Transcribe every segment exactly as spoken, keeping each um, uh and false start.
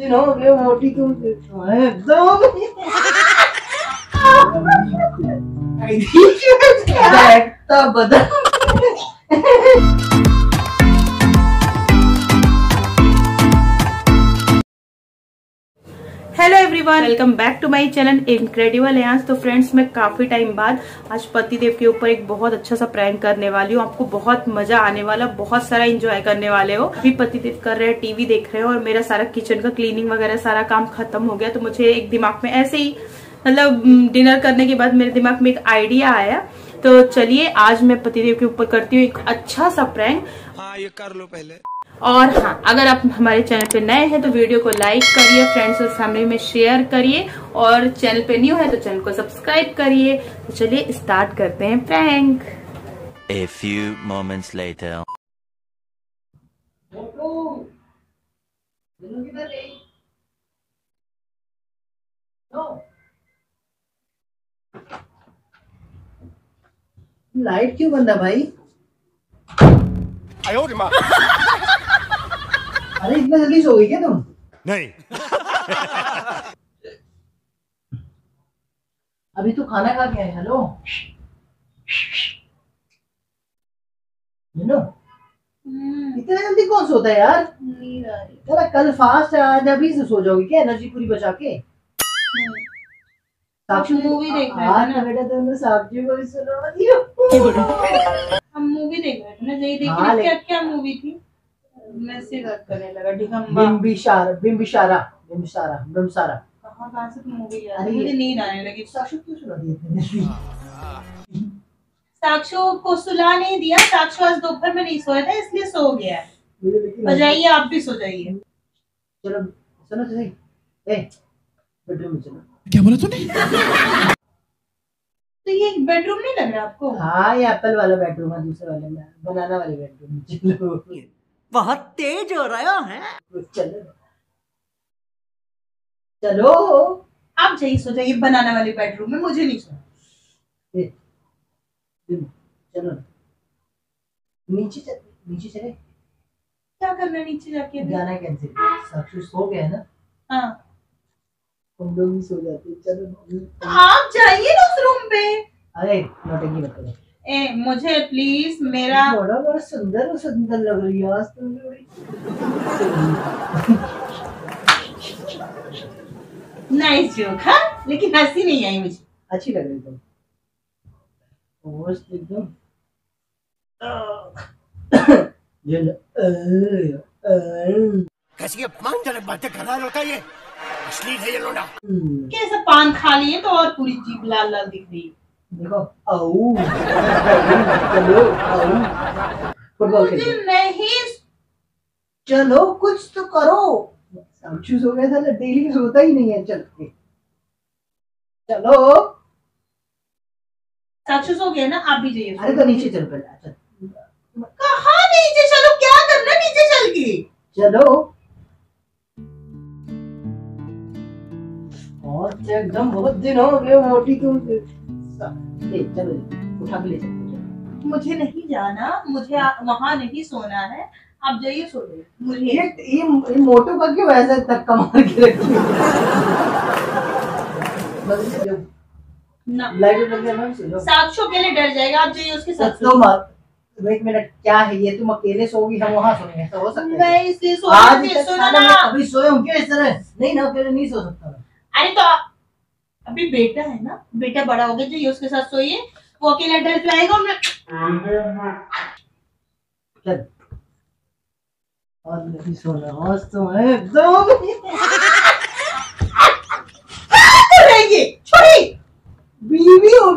मोटी तुम एकदम बदल। Hello everyone, welcome back to my channel incredible Ayansh. तो फ्रेंड्स, मैं काफी टाइम बाद आज पतिदेव के ऊपर एक बहुत अच्छा सा प्रैंक करने वाली हूँ। आपको बहुत मजा आने वाला, बहुत सारा एंजॉय करने वाले हो। अभी पतिदेव कर रहे हैं, टीवी देख रहे हो, और मेरा सारा किचन का क्लीनिंग वगैरह सारा काम खत्म हो गया। तो मुझे एक दिमाग में ऐसे ही, मतलब डिनर करने के बाद मेरे दिमाग में एक आइडिया आया। तो चलिए आज मैं पतिदेव के ऊपर करती हूँ एक अच्छा सा प्रैंक। हाँ, ये कर लो पहले। और हाँ, अगर आप हमारे चैनल पे नए हैं तो वीडियो को लाइक करिए, फ्रेंड्स और फैमिली में शेयर करिए, और चैनल पे न्यू है तो चैनल को सब्सक्राइब करिए। तो चलिए स्टार्ट करते हैं prank. A few moments later. Light क्यों बंद है भाई? अरे इतना जल्दी सो गई क्या तुम? नहीं। अभी तो खाना खा के आए। हेलो हेलो, इतना जल्दी कौन सोता है यार? नींद आ रही। चलो कल फास्ट है, आज अभी से सो जाओगी क्या? एनर्जी पूरी बचा के साक्षी मूवी देख रहे थे ना बेटा, तुमने साक्षी को भी सुना दिया। हम मूवी देख रहे थे ना, यही देख रहे थे। क्या क्या मूवी थी? मैं से बात करने लगा बिंबिसारा बिंबिसारा बिंबिसारा बिंबिसारा। कहां कहां से मूवी आ रही है? मुझे नींद आने लगी। साक्षी क्यों सुला दी? साक्षी को सुला नहीं दिया। साक्षी आज दोपहर में नहीं सोया था, इसलिए सो गया है। बजाइए, आप भी सो जाइए। चलो सुनो तो सही। ए बेडरूम में चलो। क्या बोला तूने? तो ये बेडरूम नहीं लग रहा आपको? हां, ये एप्पल वाला बेडरूम है, दूसरे वाले में बनाना वाले बेडरूम में चलो। बहुत तेज हो रहा है। चलो चलो, आप जाइए सो जाइए बनाने वाले बेडरूम में, मुझे नहीं सोना। चलो नीचे चल, नीचे चले। क्या करना नीचे जाके? गाना कैंसिल, सब कुछ सो गया ना। हाँ, हम लोग भी सो जाते। चलो आप जाइए ना उस रूम पे। अरे नौटंकी मत करो। ए, मुझे प्लीज मेरा बड़ा बड़ा सुंदर सुंदर लग रही है आज तुम जोड़ी। Nice joke. हाँ, लेकिन हंसी नहीं आई मुझे। अच्छी लग रही तुम। कैसी ये अपमानजनक बातें कर रहा है ये? असली है ये लोड़ा। कैसा पान खा लिए तो और पूरी जीभ लाल लाल दिख रही है। देखो, आओ, चलो, आओ, फुटबॉल खेलो। नहीं, चलो कुछ तो करो। साक्षी सो गया था ना, डेली सोता ही नहीं है। चल चलो, साक्षी सो गया ना, आप भी जाइए। अरे तो नीचे चल पड़ा। कहाँ नीचे चलो? क्या करना नीचे चल के? चलो और एकदम बहुत दिन हो गए मोटी तुम। चलो उठा के ले चलो। मुझे नहीं जाना, मुझे वहाँ नहीं सोना है। आप जाइए सो जाइए। मुझे ये ये मोटो का क्यों ऐसा धक्का मार के रखी? ना लाइट लगे, साक्षी के लिए डर जाएगा। आप जाइए उसके साथ। तो मत एक मिनट, क्या है ये? तुम अकेले सोगी, हम वहाँ सोएंगे? ऐसा हो सकता है? इसलिए सो आज अभी सोए हूँ क्यों इस तरह? नहीं ना, अकेले नहीं सो सकता। अरे तो अभी बेटा है ना, बेटा बड़ा हो गया, जो ये उसके साथ सोइए। वो अकेला डर जाएगा। चल और नहीं सोना आज तो है एकदम। बीवी हो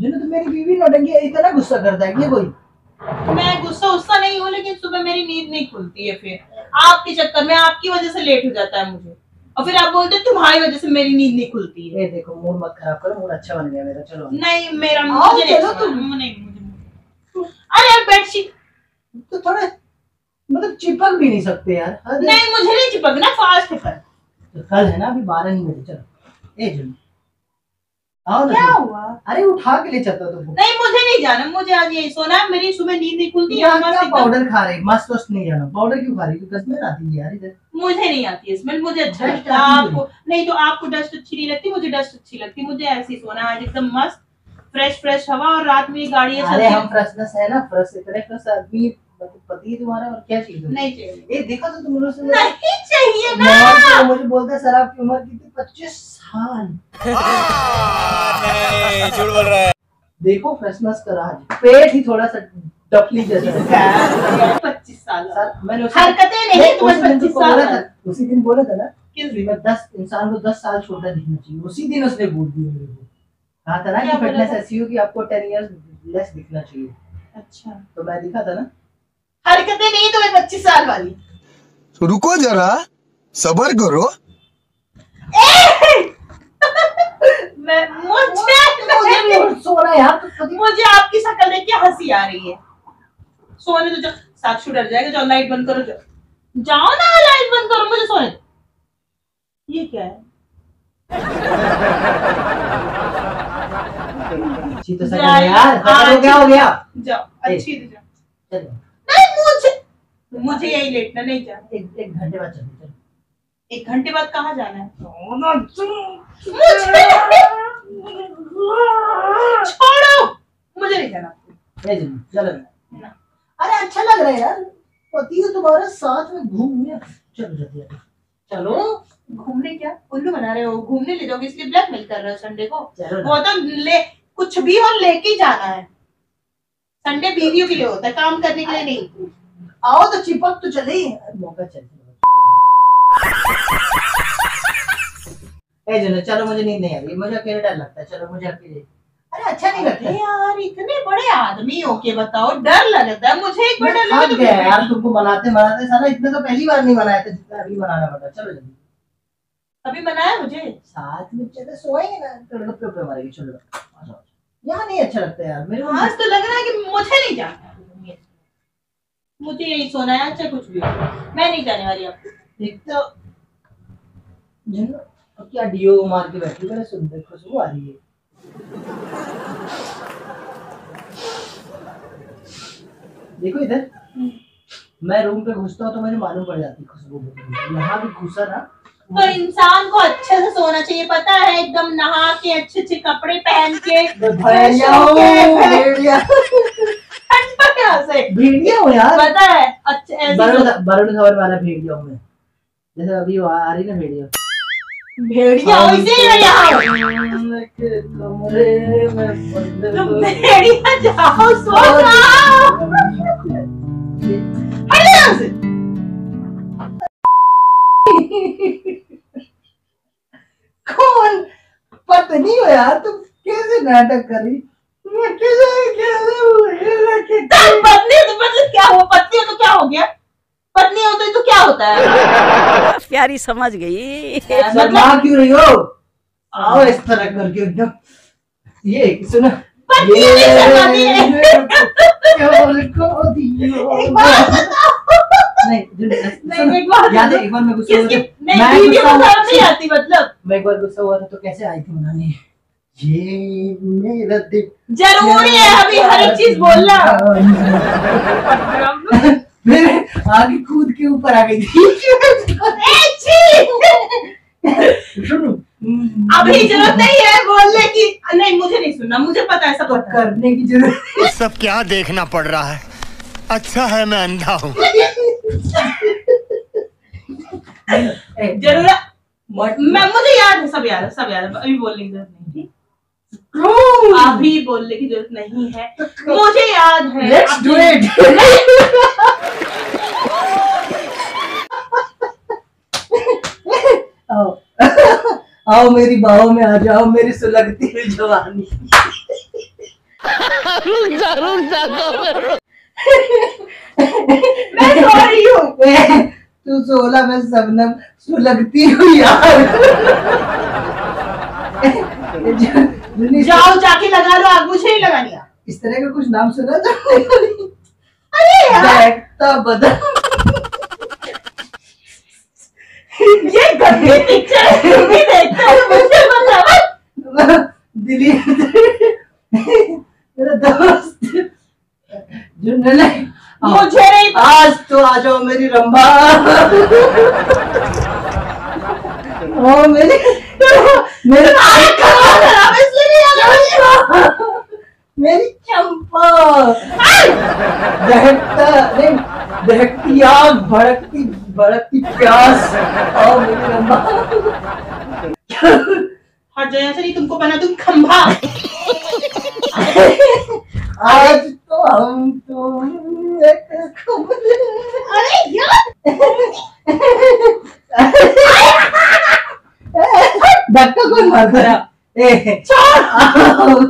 जिन्हें तो मेरी बीवी लौटेगी, इतना गुस्सा करता है क्या कोई? मैं गुस्सा गुस्सा नहीं हूँ, लेकिन सुबह मेरी नींद नहीं खुलती है। फिर आपके चक्कर में, आपकी वजह से लेट हो जाता है मुझे, और फिर आप बोलते तुम्हारी वजह से मेरी नींद नहीं खुलती है। ये देखो, मूड मत खराब करो, मूड अच्छा बन गया मेरा। चलो नहीं, मेरा मूड चलो तुम नहीं मुझे। अरे यार बेडशीट तो थोड़ा, मतलब चिपक भी नहीं सकते यार। नहीं, मुझे नहीं चिपकना। फास्ट कर तो कल है ना, अभी बारह नहीं बजे। चलो ए जल्दी, आओ ना, क्या हुआ? अरे उठा के ले चलता तुमको। नहीं मुझे नहीं जाना, मुझे आज यही सोना है। मेरी सुबह नींद नहीं खुलती है। पाउडर खा रही, मस्त मस्त नहीं जाना। पाउडर क्यों खा रही? क्योंकि स्मेल आती है यार इधर। मुझे नहीं आती है स्मेल, मुझे अच्छा लगता है। आपको नहीं तो आपको डस्ट अच्छी नहीं लगती, मुझे डस्ट अच्छी लगती। मुझे ऐसी सोना आज एकदम मस्त फ्रेश फ्रेश हवा, और रात में गाड़ियां चलती हैं। हम फ्रेशनेस है ना, फ्रेश इतने फ्रेश आदमी पति तुम्हारा और क्या चीज है? नहीं चाहिए। ये देखा तो तुम लोग से नहीं चाहिए ना। मुझे बोलता है सर आपकी उम्र कितनी? पच्चीस साल। नहीं झूठ बोल रहा है। देखो फ्रेशनेस का राज, पेट ही थोड़ा सा डफली जैसा है। पच्चीस साल सर, मैंने हरकतें नहीं तो पच्चीस साल। उसी दिन बोला था ना कि मैं दस इंसान को दस साल छोटा दिखना चाहिए। उसी दिन उसने बोल दिया मेरे को, कहा था ना कि फिटनेस ऐसी हो कि आपको दस इयर्स लेस दिखना चाहिए। अच्छा तो मैं दिखा था ना, हरकतें नहीं तो मैं पच्चीस साल वाली। तो रुको जरा सबर करो। मैं मुझे मुझे सोना यार, मुझे आपकी शक्ल देख के हंसी आ रही है। सोने तो साक्षी डर जाएगा। जाओ लाइट बंद करो, जाओ जाओ ना लाइट बंद करो, मुझे सोने। ये क्या है? अच्छी तो यार, हो गया हो गया, जाओ अच्छी तो जाओ। मुझे यही लेटना, नहीं जाना। एक एक घंटे बाद चलते हैं। एक घंटे बाद कहाँ जाना है? छोड़ो मुझे नहीं जाना। चलो ना। अरे अच्छा लग रहा है यार, पति तो तुम्हारे साथ में घूमने चलो जाते हैं। चलो घूमने? क्या उल्लू बना रहे हो? घूमने ले जाओगे इसलिए ब्लैकमेल कर रहे हो। संडे को वो तो ले कुछ भी और लेके जाना है। संडे बीवियों के लिए होता है, काम करने के लिए नहीं। आओ तो चिपक तो चले, मौका चले। चलो मुझे नींद नहीं आ रही, मुझे अकेले डर लगता है। चलो मुझे अकेले, अरे अच्छा नहीं लगता यार। इतने बड़े आदमी हो के बताओ डर लगता है मुझे। एक बार डर लग गया यार तुमको मनाते मनाते साला। इतने तो पहली बार नहीं मनाया था जितना अभी मनाना पड़ा। चलो जल्दी, अभी मनाया मुझे साथ में चले, सोएंगे ना गपगप पे मारेंगे। चलो यहाँ नहीं अच्छा लगता यार मेरे को। आज तो लग रहा है कि मुझे नहीं जाना, मुझे यही सोना है। अच्छा कुछ भी, मैं नहीं जाने वाली। एक तो क्या डियो मार के बैठी, बड़े सुंदर खुशबू आ रही है। देखो इधर, मैं रूम पे घुसता हूँ तो मुझे मालूम पड़ जाती खुशबू। यहाँ भी घुसा ना तो इंसान को अच्छे से सोना चाहिए, पता है? एकदम नहा के अच्छे अच्छे कपड़े पहन के भेड़िया हूँ यार, पता है? अच्छा वरुण धवन वाला भेड़िया हूँ मैं, जैसे अभी आ रही ना भेड़िया भेड़िया हो। इसीलिए यहाँ जाओ सो जाओ। कौन पत्नी हो यार तुम? कैसे नाटक कर रही? मैं कैसे कैसे तुम पत्नी तो मतलब क्या हो? पत्नी हो तो क्या हो गया? पत्नी होती है तो क्या होता है? प्यारी समझ गई। मतलब क्यों रही हो? आओ इस तरह करके एकदम ये सुना नहीं। एक बार याद है, एक बार मैं गुस्सा हुआ था। मैं गुस्सा नहीं आती मतलब। मैं एक बार गुस्सा हुआ था तो कैसे आई थी मनाने? ये मेरा दिल जरूरी है अभी हर एक चीज बोलना। मेरे आगे कूद के ऊपर आ गई थी। सुनो अभी जरूरत नहीं है बोलने की। नहीं मुझे नहीं सुनना, मुझे पता है सब करने की जरूरत। सब क्या देखना पड़ रहा है? अच्छा है मैं अंधा हूँ। जरूर मैं मुझे याद है, सब याद है, सब याद है। अभी बोलने की जरूरत नहीं थी, अभी बोलने की जरूरत नहीं है, मुझे याद है। Let's do it. आओ आओ मेरी बाहों में आ जाओ, मेरी सुलगती हुई जवानी। मैं सॉरी हूँ। तू सोला मैं सबनम सुलगती हूँ यार। जाओ जाके लगा लो आग, मुझे नहीं लगानी। इस तरह का कुछ नाम सुना था? अरे यार बदल ये गंदी पिक्चर। दिली ओ मेरे मेरे आए कमाल है इसलिए यार मेरी चंपा दहकता नहीं दहकती आग भड़कती भड़कती प्यास ओ मेरी अम्मा हट जाए सर तुमको बना तुम खंभा आज तो हम तुम एक खंभे अरे यार धक्का कौन मार रहा ए छोड़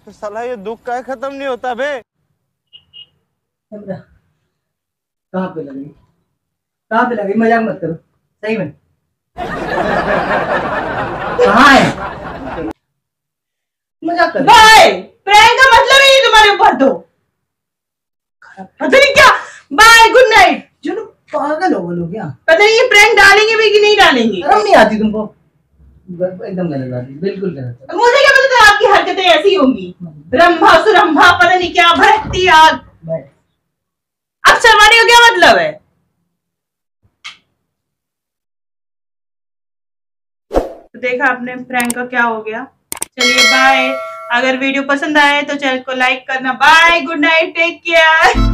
तो साला ये दुख का खत्म नहीं होता बे कहाँ पे लगी कहाँ पे लगी मजाक मत करो सही में कहाँ है मजाक करो भाई प्रेम का मतलब ही तुम्हारे ऊपर तो पता नहीं क्या बाय गुड नाइट जुनू पागल हो लोग क्या पता नहीं ये प्रैंक डालेंगे भी कि नहीं डालेंगे शर्म नहीं आती तुमको एकदम गलत बात बिल्कुल गलत मुझे क्या पता था आपकी हरकतें ऐसी होंगी ब्रह्मा सुरम्भा पता नहीं क्या भड़कती आग अब शर्माने का क्या मतलब है तो देखा आपने प्रैंक का क्या हो गया चलिए बाय अगर वीडियो पसंद आए तो चैनल को लाइक करना bye good night take care.